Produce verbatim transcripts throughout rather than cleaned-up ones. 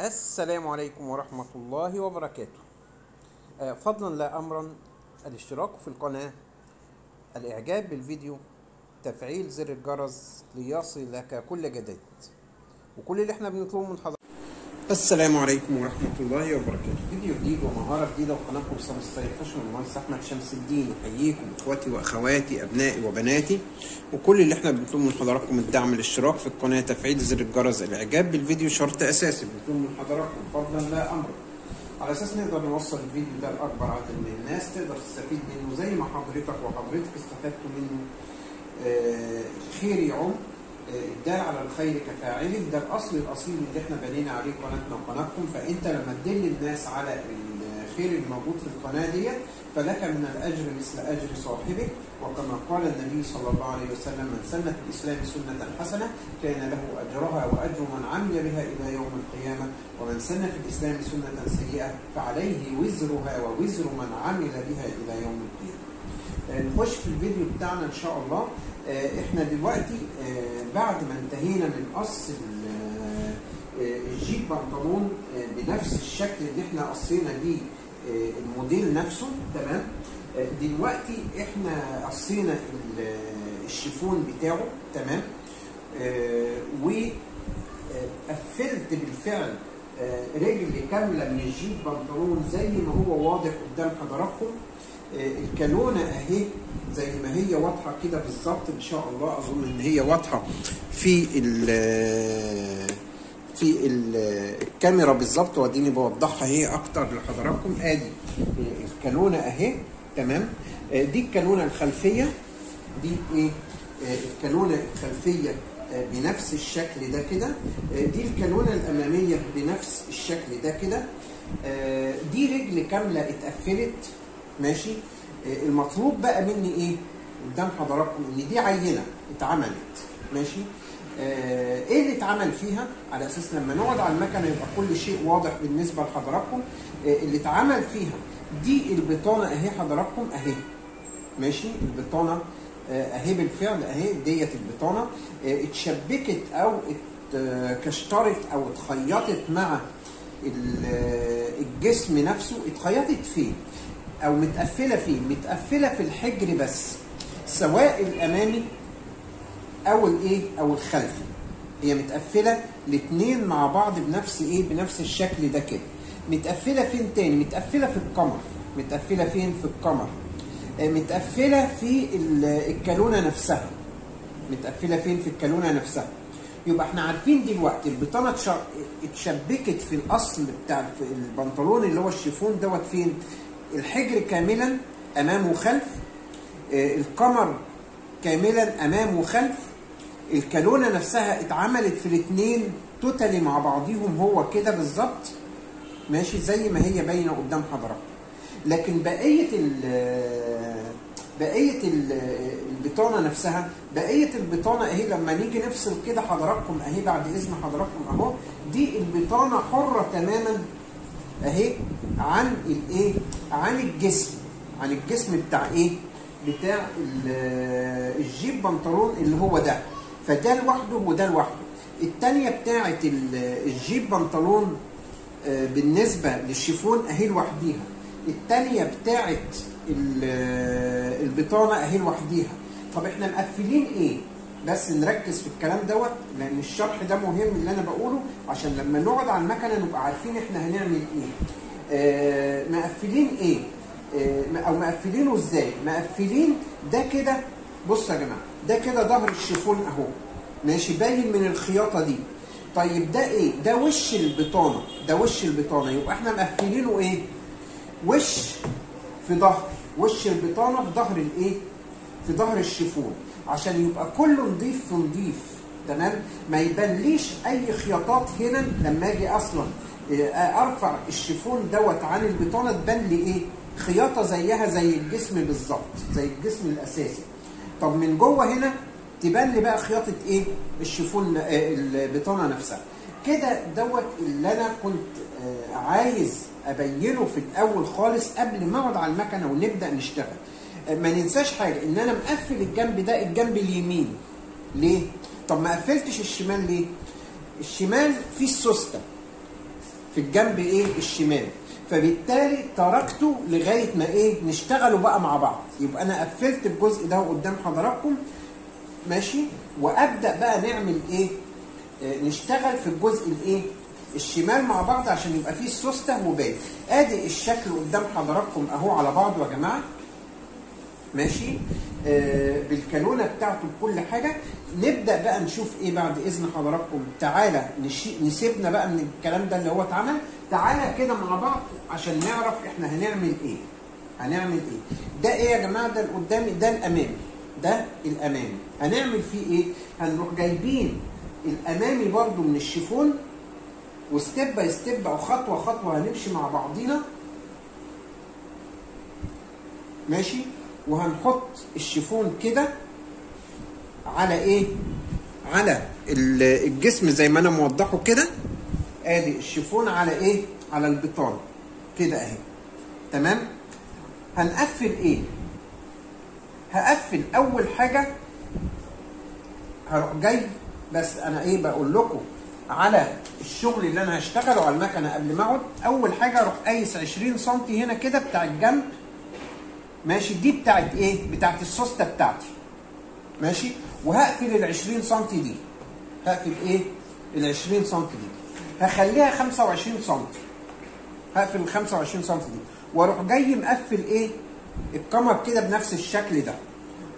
السلام عليكم ورحمة الله وبركاته. فضلا لا أمرا، الاشتراك في القناة، الإعجاب بالفيديو، تفعيل زر الجرس ليصلك كل جديد، وكل اللي احنا بنطلبه من حضرتك. السلام عليكم ورحمة الله وبركاته. فيديو جديد ومهارة جديدة وقناتكم سان ستايل فاشن والمهندس أحمد شمس الدين. أحييكم إخواتي وأخواتي، أبنائي وبناتي، وكل اللي احنا بنطلبه من حضراتكم الدعم، الاشتراك في القناة، تفعيل زر الجرس، الإعجاب بالفيديو شرط أساسي بنطلبه من حضراتكم فضلا لا أمرا، على أساس نقدر نوصل الفيديو ده لأكبر عدد من الناس تقدر تستفيد منه زي ما حضرتك وحضرتك استفدتوا منه. آه خير يعم، الدال على الخير كفاعله، ده الاصل الاصيل اللي احنا بنينا عليه قناتنا وقناتكم. فانت لما تدل الناس على الخير الموجود في القناه ديت فلك من الاجر مثل اجر صاحبه، وكما قال النبي صلى الله عليه وسلم: من سن في الاسلام سنه حسنه كان له اجرها واجر من عمل بها الى يوم القيامه، ومن سن في الاسلام سنه سيئه فعليه وزرها ووزر من عمل بها الى يوم القيامه. نخش في الفيديو بتاعنا ان شاء الله. احنا دلوقتي بعد ما انتهينا من قص الجيب بنطلون بنفس الشكل اللي احنا قصينا بيه الموديل نفسه، تمام. دلوقتي احنا قصينا الشيفون بتاعه، تمام، وقفلت بالفعل رجل كامله من الجيب بنطلون زي ما هو واضح قدام حضراتكم. الكالونة اهي زي ما هي واضحة كده بالظبط ان شاء الله. اظن ان هي واضحة في ال في ال الكاميرا بالظبط، واديني بوضحها هي اكتر لحضراتكم. ادي الكالونة اهي، تمام. دي الكالونة الخلفية، دي ايه الكالونة الخلفية بنفس الشكل ده كده، دي الكالونة الامامية بنفس الشكل ده كده، دي رجل كاملة اتقفلت، ماشي. المطلوب بقى مني ايه قدام حضراتكم؟ ان دي عينه اتعملت، ماشي. اه ايه اللي اتعمل فيها؟ على اساس لما نقعد على المكنه يبقى كل شيء واضح بالنسبه لحضراتكم. اه اللي اتعمل فيها دي البطانه اهي حضراتكم اهي، ماشي. البطانه اهي بالفعل اهي ديت البطانه اه اتشبكت او اتكشترت او اتخيطت مع الجسم نفسه. اتخيطت فين؟ او متقفله فين؟ متقفله في الحجر بس، سواء الامامي او الايه او الخلفي. هي متقفله الاثنين مع بعض بنفس ايه بنفس الشكل ده كده. متقفله فين تاني؟ متقفله في القمر. متقفله فين؟ في القمر. متقفله في الكالونه نفسها. متقفله فين؟ في الكالونه نفسها. يبقى احنا عارفين دلوقتي البطانه اتشبكت في الاصل بتاع البنطلون اللي هو الشيفون دوت فين؟ الحجر كاملا امام وخلف، القمر كاملا امام وخلف، الكالونه نفسها اتعملت في الاثنين توتالي مع بعضيهم هو كده بالظبط، ماشي، زي ما هي باينه قدام حضراتكم. لكن بقيه بقيه البطانه نفسها، بقيه البطانه اهي لما نيجي نفصل كده حضراتكم اهي بعد اذن حضراتكم اهو، دي البطانه حره تماما اهي عن الايه؟ عن الجسم، عن الجسم بتاع ايه؟ بتاع الجيب بنطلون اللي هو ده. فده لوحده وده لوحده. الثانيه بتاعه الجيب بنطلون بالنسبه للشيفون اهي لوحديها. الثانيه بتاعه البطانه اهي لوحديها. طب احنا مقفلين ايه؟ بس نركز في الكلام دوت، لان الشرح ده مهم اللي انا بقوله، عشان لما نقعد على المكنه نبقى عارفين احنا هنعمل ايه. آه مقفلين ايه؟ آه او مقفلينه ازاي؟ مقفلين ده كده. بصوا يا جماعه، ده كده ظهر الشيفون اهو، ماشي، باين من الخياطه دي. طيب ده ايه؟ ده وش البطانه، ده وش البطانه. يبقى احنا مقفلينه ايه؟ وش في ظهر، وش البطانه في ظهر الايه؟ في ظهر الشيفون، عشان يبقى كله نضيف في نضيف، تمام؟ ما يبانليش اي خياطات هنا. لما اجي اصلا ارفع الشيفون دوت عن البطانه تبان لي ايه؟ خياطه زيها زي الجسم بالظبط، زي الجسم الاساسي. طب من جوه هنا تبان لي بقى خياطه ايه؟ الشيفون، البطانه نفسها كده دوت. اللي انا كنت عايز ابينه في الاول خالص قبل ما اقعد على المكنه ونبدا نشتغل. ما ننساش حاجه، ان انا مقفل الجنب ده، الجنب اليمين. ليه؟ طب ما قفلتش الشمال ليه؟ الشمال فيه السوسته، في الجنب ايه الشمال، فبالتالي تركته لغايه ما ايه نشتغلوا بقى مع بعض. يبقى انا قفلت الجزء ده قدام حضراتكم ماشي، وابدا بقى نعمل ايه آه نشتغل في الجزء الايه الشمال مع بعض عشان يبقى فيه السوسته وباقي. ادي الشكل قدام حضراتكم اهو على بعضه يا جماعه ماشي آه بالكالونه بتاعته بكل حاجه. نبدا بقى نشوف ايه بعد اذن حضراتكم. تعالى نشي... نسيبنا بقى من الكلام ده اللي هو اتعمل، تعالى كده مع بعض عشان نعرف احنا هنعمل ايه. هنعمل ايه ده ايه يا جماعه؟ ده القدامي، ده الامامي، ده الامامي هنعمل فيه ايه؟ هنروح جايبين الامامي برده من الشيفون، وستيب باي ستيب او خطوه خطوه هنمشي مع بعضينا ماشي، وهنحط الشيفون كده على ايه؟ على الجسم زي ما انا موضحه كده. ادي الشيفون على ايه؟ على البطانه كده اهي تمام. هنقفل ايه؟ هقفل اول حاجه هروح جاي، بس انا ايه بقول لكم على الشغل اللي انا هشتغله على المكنه قبل ما اقعد. اول حاجه اروح قايس عشرين سنتي هنا كده بتاع الجنب ماشي، دي بتاعت ايه؟ بتاعت السوسته بتاعتي ماشي، وهقفل ال عشرين سنتي دي. هقفل ايه؟ ال عشرين سنتي دي هخليها خمسة وعشرين سنتي. هقفل ال خمسة وعشرين سنتي دي واروح جاي مقفل ايه؟ القمر كده بنفس الشكل ده،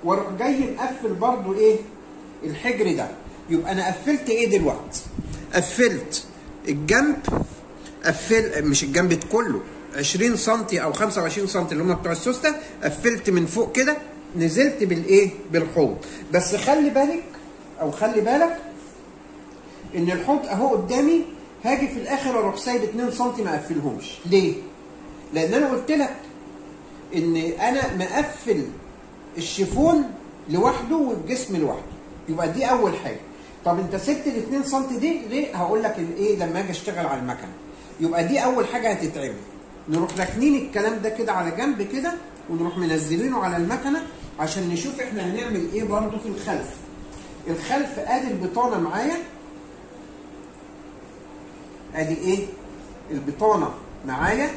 واروح جاي مقفل برضو ايه؟ الحجر ده. يبقى انا قفلت ايه دلوقتي؟ قفلت الجنب، قفل مش الجنب كله عشرين سنتي او خمسة وعشرين سنتي اللي هم بتوع السوسته، قفلت من فوق كده، نزلت بالايه؟ بالحوض. بس خلي بالك او خلي بالك ان الحوض اهو قدامي، هاجي في الاخر اروح سايب اتنين سنتي ما اقفلهمش. ليه؟ لان انا قلت لك ان انا مقفل الشيفون لوحده والجسم لوحده. يبقى دي اول حاجه. طب انت سبت ال اتنين سنتي دي ليه؟ هقول لك الايه لما اجي اشتغل على المكنه. يبقى دي اول حاجه هتتعمل. نروح راكنين الكلام ده كده على جنب كده، ونروح منزلينه على المكنه عشان نشوف احنا هنعمل ايه برضه في الخلف. الخلف ادي البطانه معايا، ادي ايه؟ البطانه معايا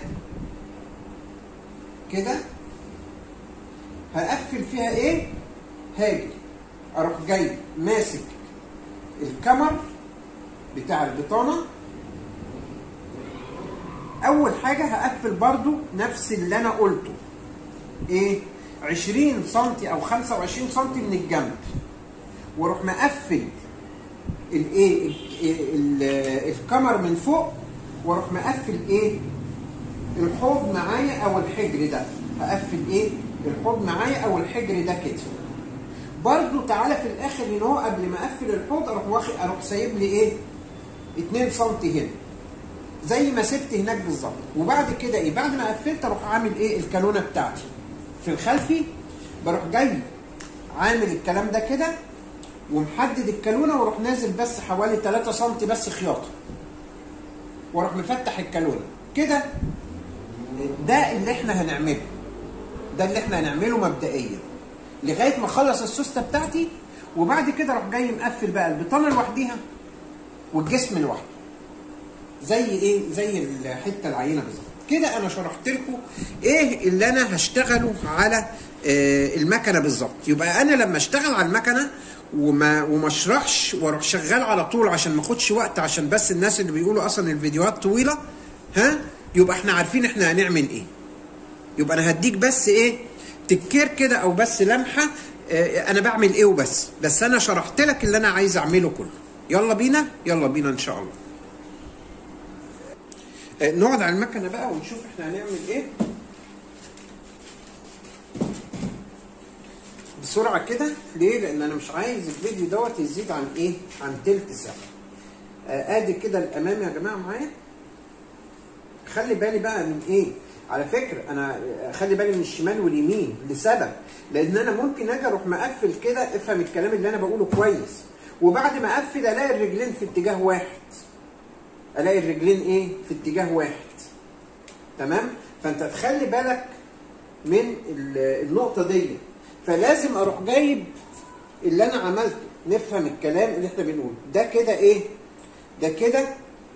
كده. هقفل فيها ايه؟ هاجي اروح جاي ماسك الكمر بتاع البطانه. اول حاجه هقفل برضو نفس اللي انا قلته، ايه؟ عشرين سنتي او خمسة وعشرين سنتي من الجنب، واروح مقفل الايه الكمر من فوق، واروح مقفل ايه؟ الحوض معايا او الحجر ده. هقفل ايه؟ الحوض معايا او الحجر ده كده برضو. تعالى في الاخر ان هو قبل ما اقفل الحوض اروح واخد اروح سايب لي ايه؟ اتنين سنتي هنا زي ما سبت هناك بالظبط. وبعد كده ايه؟ بعد ما قفلت اروح عامل ايه؟ الكالونه بتاعتي في الخلفي، بروح جاي عامل الكلام ده كده ومحدد الكالونه، واروح نازل بس حوالي تلاتة سنتي بس خياطه، واروح مفتح الكالونه كده. ده اللي احنا هنعمله، ده اللي احنا هنعمله مبدئيا لغايه ما اخلص السوسته بتاعتي. وبعد كده اروح جاي مقفل بقى البطانه لوحديها والجسم لوحده زي ايه؟ زي الحته العينه بالظبط كده. انا شرحت لكم ايه اللي انا هشتغله على آه المكنه بالظبط. يبقى انا لما اشتغل على المكنه وما وما اشرحش واروح شغال على طول عشان ما اخدش وقت، عشان بس الناس اللي بيقولوا اصلا الفيديوهات طويله، ها؟ يبقى احنا عارفين احنا هنعمل ايه. يبقى انا هديك بس ايه؟ تكير كده او بس لمحه آه انا بعمل ايه وبس. بس انا شرحت لك اللي انا عايز اعمله كله. يلا بينا، يلا بينا ان شاء الله. نقعد على المكنه بقى ونشوف احنا هنعمل ايه بسرعه كده. ليه؟ لان انا مش عايز الفيديو دوت يزيد عن ايه؟ عن تلت ساعه. ادي كده الامامي يا جماعه معايا. خلي بالي بقى من ايه؟ على فكره انا خلي بالي من الشمال واليمين لسبب، لان انا ممكن اجي اروح مقفل كده. افهم الكلام اللي انا بقوله كويس. وبعد ما اقفل الاقي الرجلين في اتجاه واحد، الاقي الرجلين ايه؟ في اتجاه واحد تمام. فانت تخلي بالك من النقطه دي. فلازم اروح جايب اللي انا عملته، نفهم الكلام اللي احنا بنقوله ده كده. ايه ده كده؟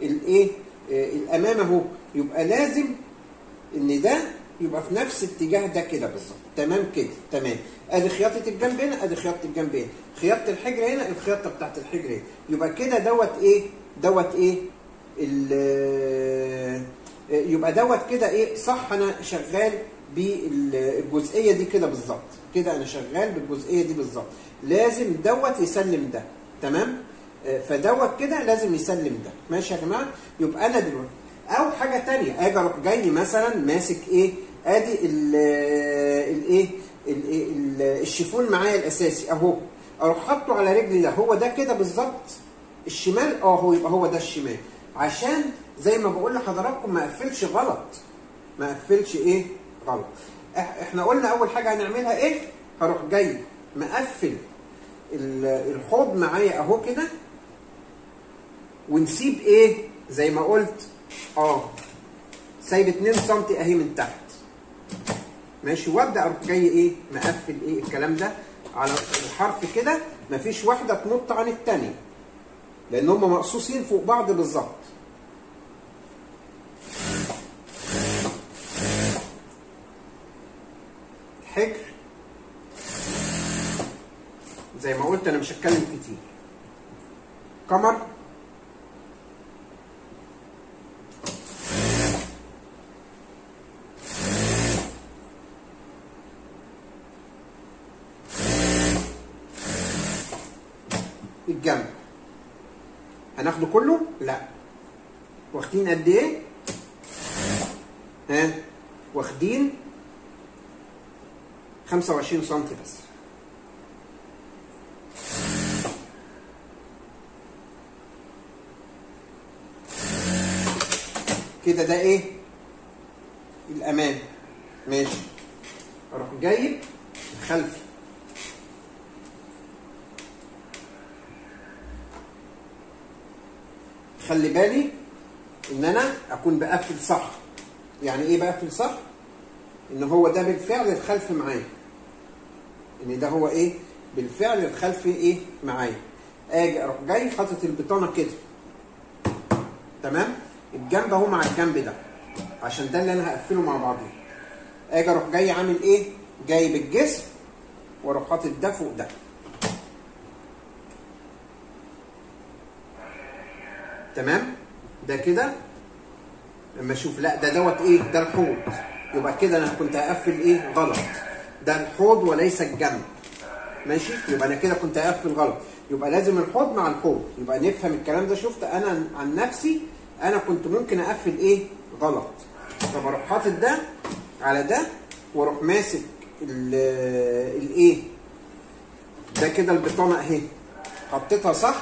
الايه الامام اهو، يبقى لازم ان ده يبقى في نفس اتجاه ده كده بالظبط. تمام كده، تمام. ادي خياطه الجنب هنا، ادي خياطه الجنب هنا، خياطه الحجر هنا، الخياطه بتاعت الحجر هنا. يبقى كده دوت ايه؟ دوت ايه؟ يبقى دوت كده ايه؟ صح. انا شغال بالجزئيه دي كده بالظبط، كده انا شغال بالجزئيه دي بالظبط. لازم دوت يسلم ده، تمام؟ فدوت كده لازم يسلم ده. ماشي يا جماعه؟ يبقى انا دلوقتي او حاجه ثانيه اجي اروح جاي مثلا ماسك ايه؟ ادي الايه؟ الشيفون معايا الاساسي اهو، اروح حاطه على رجلي ده، هو ده كده بالظبط الشمال. اه هو يبقى هو ده الشمال، عشان زي ما بقول لحضراتكم ما اقفلش غلط، ما اقفلش ايه؟ غلط. احنا قلنا اول حاجه هنعملها ايه؟ هروح جاي مقفل الحوض معايا اهو كده، ونسيب ايه؟ زي ما قلت اه سايب اتنين سم اهي من تحت. ماشي، وابدا اروح جاي ايه؟ مقفل ايه الكلام ده على الحرف كده، مفيش واحده تنط عن الثانيه لان هم مقصوصين فوق بعض بالظبط. الحجر زي ما قلت انا مش هتكلم كتير. قمر، الجنب هناخده كله؟ لا، واخدين قد ايه؟ ها، واخدين خمسة وعشرين سم بس. كده ده ايه؟ الامام. ماشي، اروح جايب الخلفي خلي بالي ان انا اكون بقفل صح. يعني ايه بقفل صح؟ ان هو ده بالفعل الخلفي معايا، ان ده هو ايه؟ بالفعل الخلفي ايه معايا. اجي اروح جاي حاطط البطانه كده، تمام؟ الجنب اهو مع الجنب ده، عشان ده اللي انا هقفله مع بعضيه. اجي اروح جاي عامل ايه؟ جايب الجسم واروح حاطط ده فوق ده، تمام؟ ده كده لما اشوف لا ده دوت ايه؟ ده الحوض. يبقى كده انا كنت هقفل ايه؟ غلط. ده الحوض وليس الجنب. ماشي، يبقى انا كده كنت هقفل غلط. يبقى لازم الحوض مع الحوض، يبقى نفهم الكلام ده. شفت انا عن نفسي انا كنت ممكن اقفل ايه؟ غلط. طب اروح حاطط ده على ده، واروح ماسك الايه؟ ده كده البطانه اهي، حطيتها صح،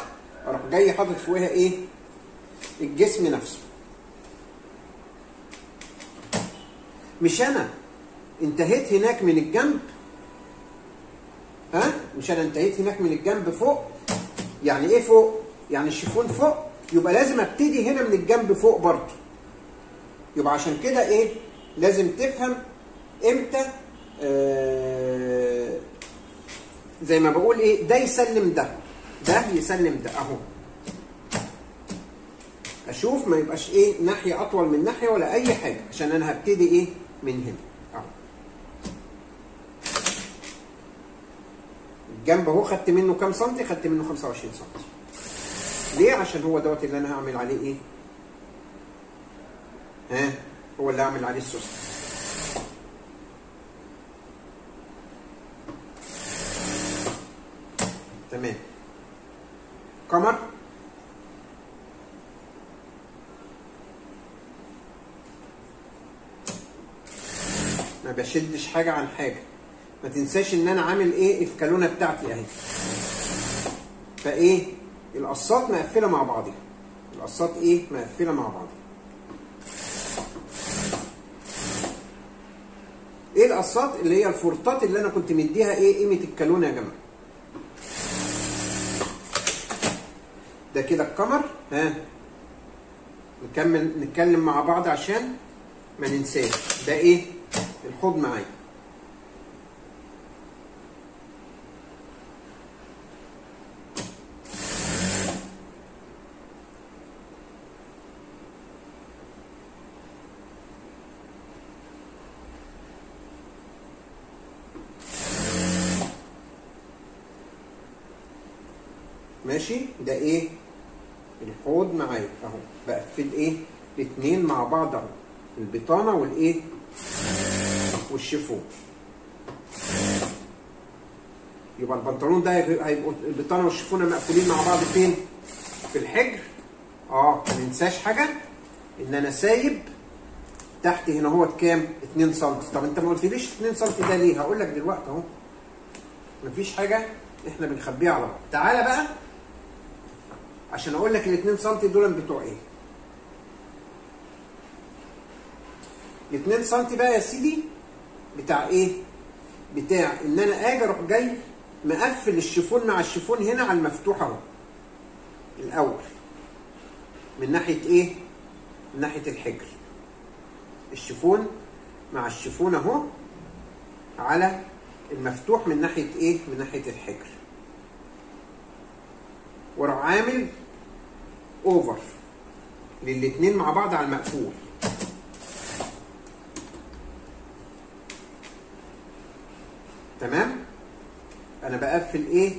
اروح جاي حاطط فوقها ايه؟ الجسم نفسه. مش انا انتهيت هناك من الجنب، ها؟ مش انا انتهيت هناك من الجنب فوق. يعني ايه فوق؟ يعني الشيفون فوق، يبقى لازم ابتدي هنا من الجنب فوق برضه. يبقى عشان كده ايه؟ لازم تفهم امتى آه زي ما بقول ايه؟ ده يسلم ده، ده يسلم ده اهو. اشوف ما يبقاش ايه؟ ناحيه اطول من ناحيه ولا اي حاجه، عشان انا هبتدي ايه؟ من هنا اهو. الجنب اهو خدت منه كام سنتي؟ خدت منه خمسة وعشرين سنتي. ليه؟ عشان هو دوت اللي انا هعمل عليه ايه؟ ها، هو اللي هعمل عليه السوست. تمام. قمر، ما بشدش حاجه عن حاجه. ما تنساش ان انا عامل ايه؟ الكالونه بتاعتي اهي، فايه القصات مقفله مع بعضها. القصات ايه؟ مقفله مع بعضها. ايه القصات؟ اللي هي الفرطات اللي انا كنت مديها ايه؟ قيمه الكالونه يا جماعه. ده كده القمر. ها، نكمل نتكلم مع بعض عشان ما ننساش. ده ايه؟ الحوض معايا. ماشي. ده ايه الحوض معايا اهو، بقفل ايه الاثنين مع بعض اهو، البطانه والايه والشيفون. يبقى البنطلون ده هيبقوا البطانه والشيفونه مقفولين مع بعض فين؟ في الحجر. اه ما ننساش حاجه، ان انا سايب تحت هنا اهوت كام؟ اتنين سنتي. طب انت ما قلتليش اتنين سنتي ده ليه؟ هقول لك دلوقتي اهو، مفيش حاجه احنا بنخبيها على بعض. تعالى بقى عشان اقول لك ال اتنين سنتي دول بتوع ايه. ال اتنين سنتي بقى يا سيدي بتاع ايه؟ بتاع ان انا اجي اروح جاي مقفل الشيفون مع الشيفون هنا على المفتوح اهو الاول، من ناحيه ايه؟ من ناحيه الحجر، الشيفون مع الشيفون اهو على المفتوح من ناحيه ايه؟ من ناحيه الحجر. واروح عامل اوفر للاتنين مع بعض على المقفول. تمام؟ انا بقفل ايه؟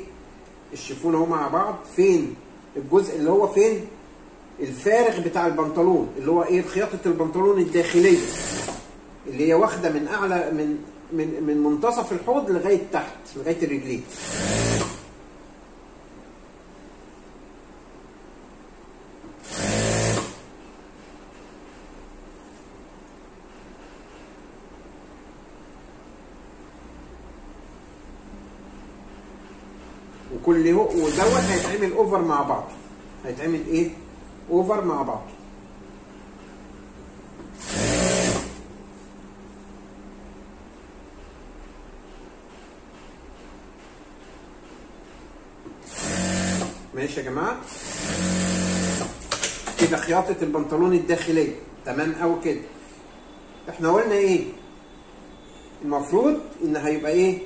الشيفون اهو مع بعض فين؟ الجزء اللي هو فين؟ الفارغ بتاع البنطلون، اللي هو ايه؟ خياطه البنطلون الداخليه اللي هي واخده من اعلى من من من منتصف الحوض لغايه تحت، لغايه الرجلين. وكل هو ودوت هيتعمل اوفر مع بعضه، هيتعمل ايه؟ اوفر مع بعضه. ماشي يا جماعه، كده خياطه البنطلون الداخليه تمام قوي كده. احنا قلنا ايه؟ المفروض ان هيبقى ايه؟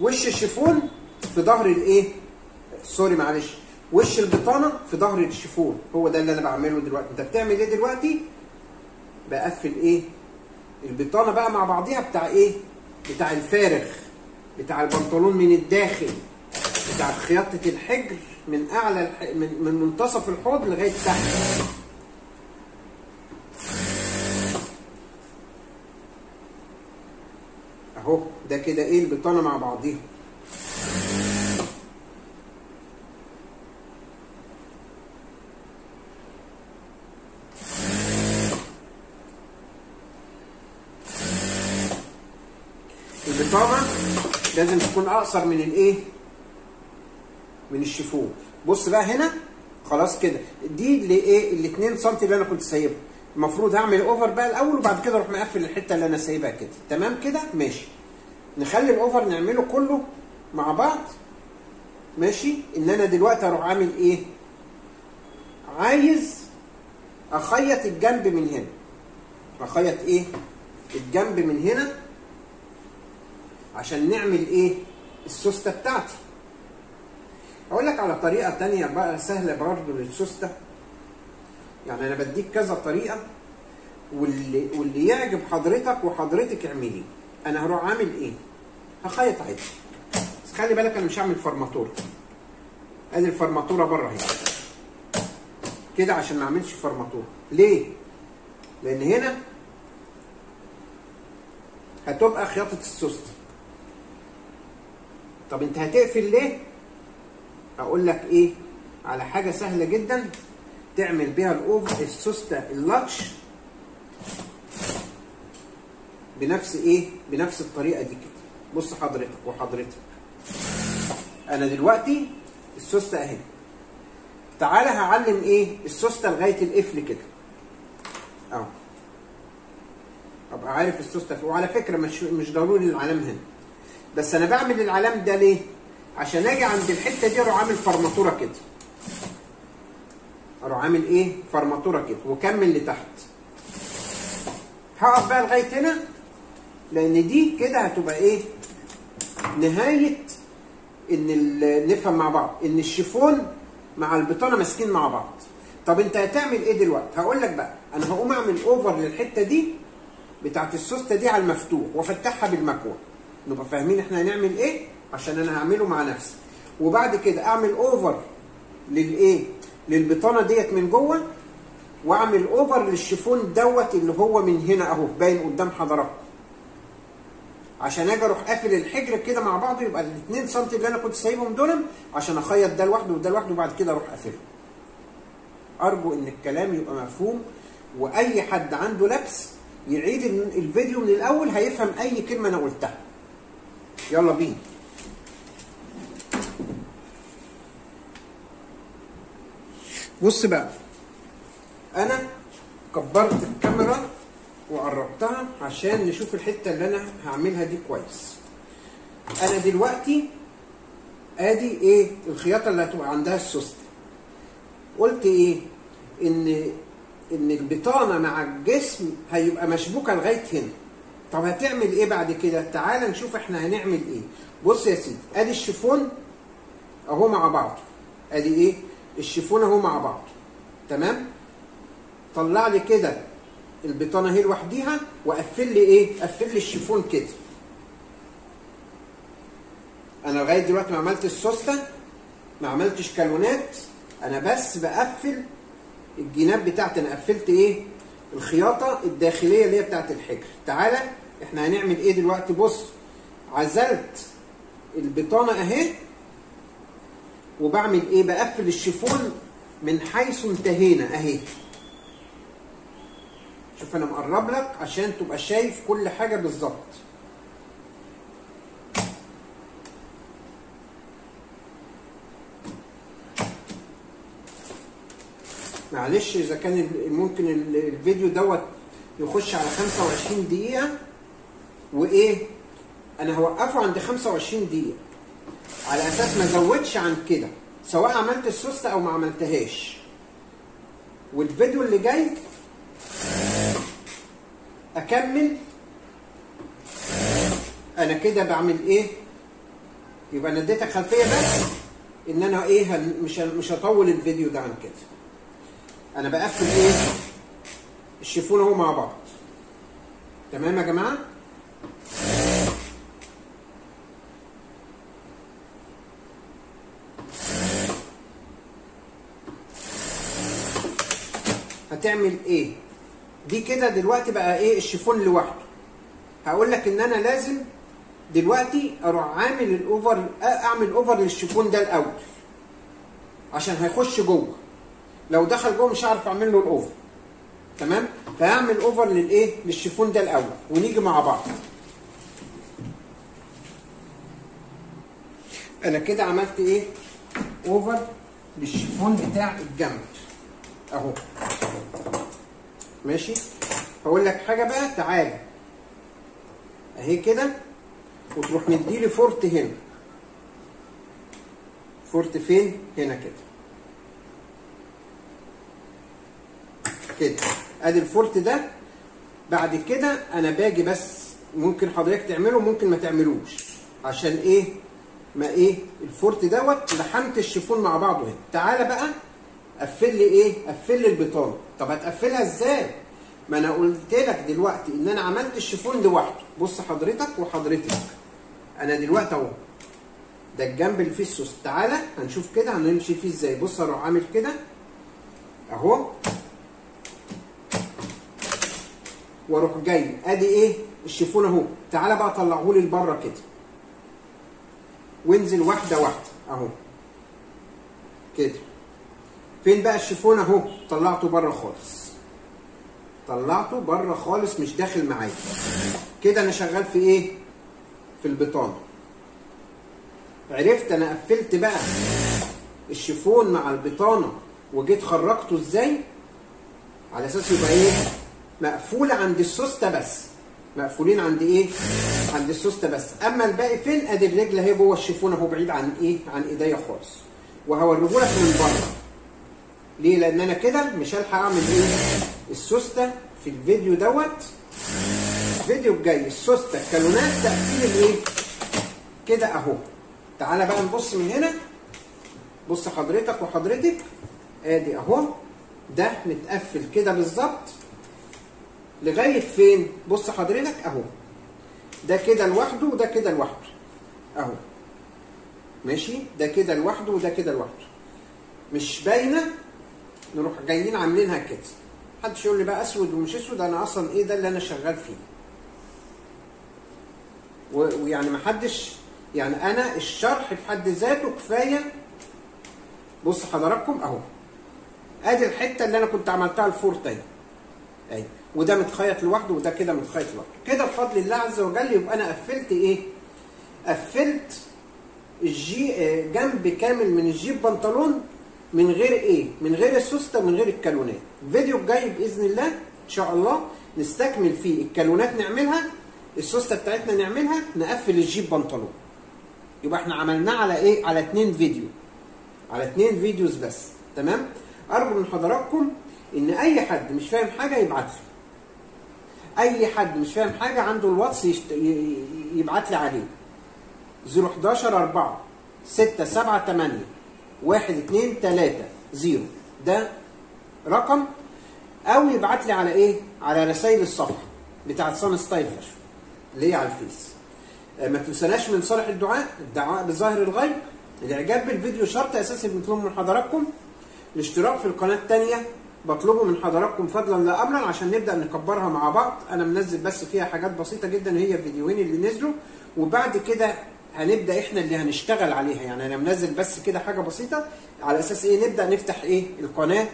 وش الشيفون في ظهر الايه؟ سوري معلش، وش البطانه في ظهر الشيفون. هو ده اللي انا بعمله دلوقتي. انت بتعمل ايه دلوقتي؟ بقفل ايه؟ البطانه بقى مع بعضيها بتاع ايه؟ بتاع الفارغ بتاع البنطلون من الداخل، بتاع خياطه الحجر من اعلى الح... من... من منتصف الحوض لغايه تحت. اهو ده كده ايه؟ البطانه مع بعضيها. البطانه لازم تكون اقصر من الايه؟ من الشيفون. بص بقى هنا خلاص كده، دي اللي ايه؟ ال اتنين سنتي اللي انا كنت سايبها. المفروض هعمل اوفر بقى الاول، وبعد كده اروح مقفل الحته اللي انا سايبها كده. تمام كده ماشي. نخلي الاوفر نعمله كله مع بعض ماشي. ان انا دلوقتي اروح عامل ايه؟ عايز اخيط الجنب من هنا. اخيط ايه؟ الجنب من هنا عشان نعمل ايه؟ السوسته بتاعتي. اقول لك على طريقه ثانيه بقى سهله برضه للسوسته، يعني انا بديك كذا طريقه واللي واللي يعجب حضرتك وحضرتك اعمليه. انا هروح عامل ايه؟ هخيط عادي، بس خلي بالك انا مش هعمل فرماتوره. ادي الفرماتوره بره هنا كده عشان ما اعملش فرماتوره. ليه؟ لان هنا هتبقى خياطه السوسته. طب انت هتقفل ليه؟ هقول لك ايه؟ على حاجه سهله جدا تعمل بيها الاوفر السوسته اللاتش بنفس ايه؟ بنفس الطريقه دي كده. بص حضرتك وحضرتك، انا دلوقتي السوسته اهي. تعالى هعلم ايه؟ السوسته لغايه القفل كده اهو، ابقى عارف السوسته. وعلى فكره مش مش ضروري العلام هنا، بس انا بعمل العلام ده ليه؟ عشان اجي عند الحته دي اروح عامل فرماتوره كده، اروح عامل ايه؟ فرماتوره كده واكمل لتحت. هقف بقى لغايه هنا لان دي كده هتبقى ايه؟ نهايه ان نفهم مع بعض ان الشيفون مع البطانه ماسكين مع بعض. طب انت هتعمل ايه دلوقتي؟ هقول لك بقى. انا هقوم اعمل اوفر للحته دي بتاعت السوسته دي على المفتوح وافتحها بالمكوه، نبقى فاهمين احنا هنعمل ايه عشان انا هعمله مع نفسي. وبعد كده اعمل اوفر للايه؟ للبطانه ديت من جوه، واعمل اوفر للشيفون دوت اللي هو من هنا اهو باين قدام حضراتكم. عشان اجي اروح قافل الحجر كده مع بعضه، يبقى ال اتنين سنتي اللي انا كنت سايبهم دول عشان اخيط ده لوحده وده لوحده وبعد كده اروح قافلهم. ارجو ان الكلام يبقى مفهوم، واي حد عنده لبس يعيد الفيديو من الاول هيفهم اي كلمه انا قلتها. يلا بينا. بص بقى، انا كبرت الكاميرا وقربتها عشان نشوف الحته اللي انا هعملها دي كويس. انا دلوقتي ادي ايه الخياطه اللي هتبقى عندها السوست. قلت ايه؟ ان ان البطانه مع الجسم هيبقى مشبوكه لغايه هنا. طب هتعمل ايه بعد كده؟ تعال نشوف احنا هنعمل ايه. بص يا سيدي، ادي الشيفون اهو مع بعضه، ادي ايه الشيفون اهو مع بعضه، تمام. طلع لي كده البطانه اهي لوحديها، وقفل لي ايه؟ قفل لي الشيفون كده. انا لغايه دلوقتي ما عملتش سوسته، ما عملتش كالونات، انا بس بقفل الجناب بتاعتي. انا قفلت ايه؟ الخياطه الداخليه اللي هي بتاعت الحجر. تعالى احنا هنعمل ايه دلوقتي. بص، عزلت البطانه اهي، وبعمل ايه؟ بقفل الشيفون من حيث انتهينا اهي. شوف انا مقرب لك عشان تبقى شايف كل حاجه بالظبط. معلش اذا كان ممكن الفيديو دوت يخش على خمسة وعشرين دقيقه، وايه انا هوقفه عند خمسة وعشرين دقيقه على اساس ما ازودش عن كده، سواء عملت السوسته او ما عملتهاش. والفيديو اللي جاي اكمل انا كده بعمل ايه. يبقى انا اديتك خلفيه بس ان انا ايه، مش مش هطول الفيديو ده عن كده. انا بقفل ايه؟ الشيفون اهو مع بعض، تمام يا جماعه. هتعمل ايه؟ دي كده دلوقتي بقى ايه؟ الشيفون لوحده. هقول لك ان انا لازم دلوقتي اروح عامل الاوفر، اعمل اوفر للشيفون ده الاول عشان هيخش جوه. لو دخل جوه مش هعرف اعمل له الاوفر، تمام. فهعمل اوفر للايه؟ للشيفون ده الاول، ونيجي مع بعض. انا كده عملت ايه؟ اوفر للشيفون بتاع الجنب اهو، ماشي. هقول لك حاجه بقى، تعالى اهي كده، وتروح مديلي فورت هنا. فورت فين؟ هنا كده كده، ادي الفورت ده. بعد كده انا باجي بس، ممكن حضرتك تعمله ممكن ما تعملوش، عشان ايه؟ ما ايه الفورت دوت لحمت الشيفون مع بعضه هنا. تعالى بقى قفل لي ايه؟ قفل لي البطانه. طب هتقفلها ازاي؟ ما انا قلت لك دلوقتي ان انا عملت الشيفون لوحده. بص حضرتك وحضرتك، انا دلوقتي اهو ده الجنب اللي فيه السوس. تعالى هنشوف كده هنمشي فيه ازاي. بص اروح عامل كده اهو، واروح جاي ادي ايه؟ الشيفون اهو. تعالى بقى طلعه لي لبره كده، وانزل واحده واحده اهو كده. فين بقى الشيفون اهو؟ طلعته بره خالص، طلعته بره خالص، مش داخل معايا كده. انا شغال في ايه؟ في البطانه. عرفت انا قفلت بقى الشيفون مع البطانه، وجيت خرجته ازاي على اساس يبقى ايه؟ مقفوله عند السوسته بس، مقفولين عند ايه؟ عند السوسته بس. اما الباقي فين؟ ادي الرجل اهي جوه الشيفون اهو، بعيد عن ايه؟ عن ايديا خالص. وهوريهولك من بره ليه؟ لان انا كده مش هلحق اعمل ايه؟ السوسته في الفيديو دوت. الفيديو الجاي السوسته، الكالونات، تقفيل الايه؟ كده اهو. تعالى بقى نبص من هنا. بص حضرتك وحضرتك، ادي اهو ده متقفل كده بالظبط لغايه فين؟ بص حضرتك اهو، ده كده لوحده وده كده لوحده اهو، ماشي، ده كده لوحده وده كده لوحده، مش باينه، نروح جايين عاملينها كده. محدش يقول لي بقى اسود ومش اسود، انا اصلا ايه ده اللي انا شغال فيه. ويعني محدش، يعني انا الشرح في حد ذاته كفايه. بص حضراتكم اهو، ادي الحته اللي انا كنت عملتها الفورتين اهي، وده متخيط لوحده وده كده متخيط لوحده، كده بفضل الله عز وجل يبقى انا قفلت ايه؟ قفلت الجي جنب كامل من الجيب بنطلون من غير ايه؟ من غير السوسته ومن غير الكالونات. الفيديو الجاي باذن الله ان شاء الله نستكمل فيه الكالونات نعملها، السوسته بتاعتنا نعملها، نقفل الجيب بنطلون. يبقى احنا عملناه على ايه؟ على اتنين فيديو، على اتنين فيديوز بس. تمام؟ ارجو من حضراتكم ان اي حد مش فاهم حاجه يبعت لي، اي حد مش فاهم حاجه عنده الواتس يشت... يبعت لي عليه صفر واحد واحد أربعة ستة سبعة ثمانية واحد اثنين ثلاثة صفر، ده رقم، او يبعت لي على ايه؟ على رسائل الصفحه بتاعه صن ستايل فاشن اللي هي على الفيس. ما تنسناش من صالح الدعاء، الدعاء بظاهر الغيب. الاعجاب بالفيديو شرط اساسي بنطلبه من حضراتكم، الاشتراك في القناه الثانيه بطلبه من حضراتكم فضلا لا امرا، عشان نبدا نكبرها مع بعض. انا منزل بس فيها حاجات بسيطه جدا، هي الفيديوهين اللي نزلوا، وبعد كده هنبدا احنا اللي هنشتغل عليها. يعني انا منزل بس كده حاجه بسيطه على اساس ايه؟ نبدا نفتح ايه؟ القناه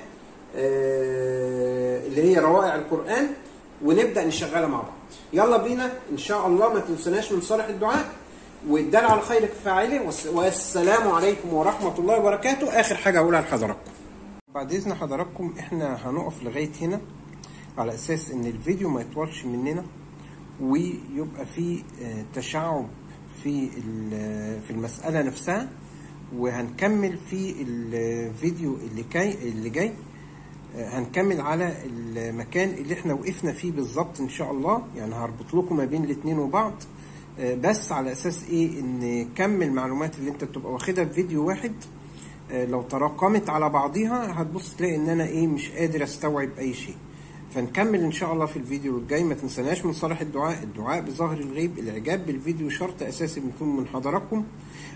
آه اللي هي روائع القران، ونبدا نشغلها مع بعض. يلا بينا ان شاء الله، ما تنسوناش من صالح الدعاء، والدال على الخير كفاعله، والسلام عليكم ورحمه الله وبركاته. اخر حاجه هقولها لحضراتكم بعد اذن حضراتكم، احنا هنقف لغايه هنا على اساس ان الفيديو ما يطولش مننا، ويبقى فيه تشعب في في المسألة نفسها، وهنكمل في الفيديو اللي جاي اللي جاي هنكمل على المكان اللي احنا وقفنا فيه بالظبط ان شاء الله. يعني هربط لكم ما بين الاثنين وبعض، بس على اساس ايه؟ ان كم المعلومات اللي انت بتبقى واخدها في فيديو واحد لو تراكمت على بعضيها هتبص تلاقي ان انا ايه؟ مش قادر استوعب اي شيء. فنكمل ان شاء الله في الفيديو الجاي. ما تنسناش من صالح الدعاء، الدعاء بظاهر الغيب. الاعجاب بالفيديو شرط اساسي بيكون من حضراتكم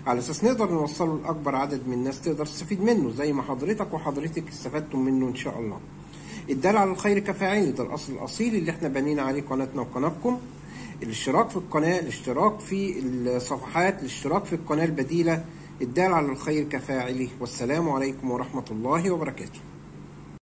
على اساس نقدر نوصله لاكبر عدد من الناس تقدر تستفيد منه، زي ما حضرتك وحضرتك استفدتم منه ان شاء الله. الدال على الخير كفاعله، ده الاصل الاصيل اللي احنا بنينا عليه قناتنا وقناتكم. الاشتراك في القناه، الاشتراك في الصفحات، الاشتراك في القناه البديله، الدال على الخير كفاعله. والسلام عليكم ورحمه الله وبركاته.